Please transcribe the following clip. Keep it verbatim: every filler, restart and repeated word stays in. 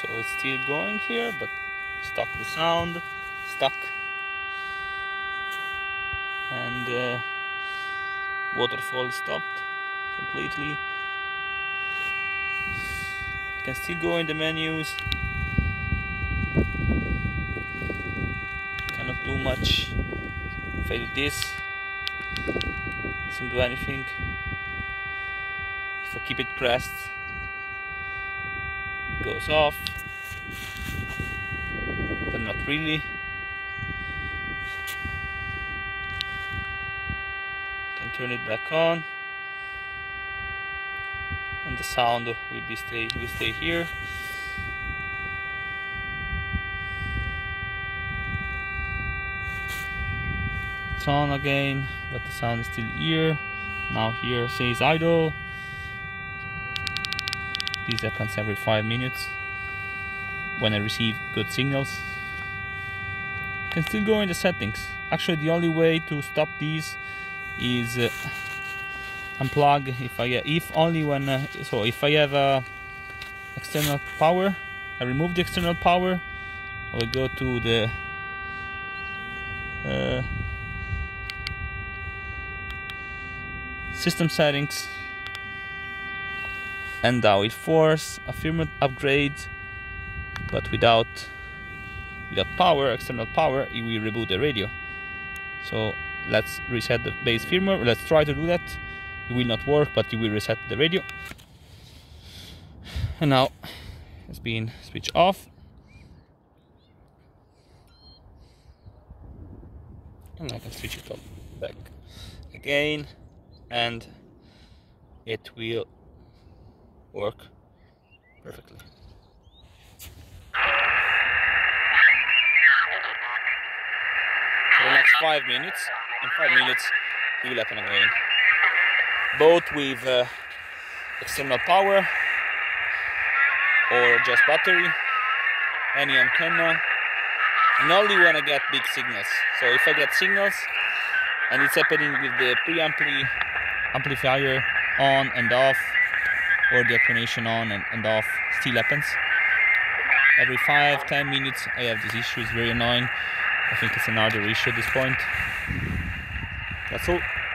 So it's still going here, but stuck the sound, stuck, and uh, waterfall stopped completely. You can still go in the menus, cannot do much. If I do this, doesn't do anything. If I keep it pressed, it goes off, but not really. Can turn it back on, and the sound will be stay will stay here. It's on again, but the sound is still here. Now here says idle. This happens every five minutes when I receive good signals. You can still go in the settings. Actually, the only way to stop these is uh, unplug. If I if only when uh, so if I have a uh, external power, I remove the external power. I will go to the uh, system settings. And now it force a firmware upgrade, but without without power, external power, it will reboot the radio. So let's reset the base firmware. Let's try to do that. It will not work, but you will reset the radio. And now it's been switched off. And I can switch it on back again, and it will work perfectly. For the next five minutes, in five minutes, it will happen again. Both with uh, external power or just battery, any antenna, and only when I get big signals. So if I get signals, and it's happening with the pre-ampli amplifier on and off, or the attenuation on and, and off, still happens. Every five, ten minutes I have this issue. It's very annoying. I think it's another issue at this point. That's all.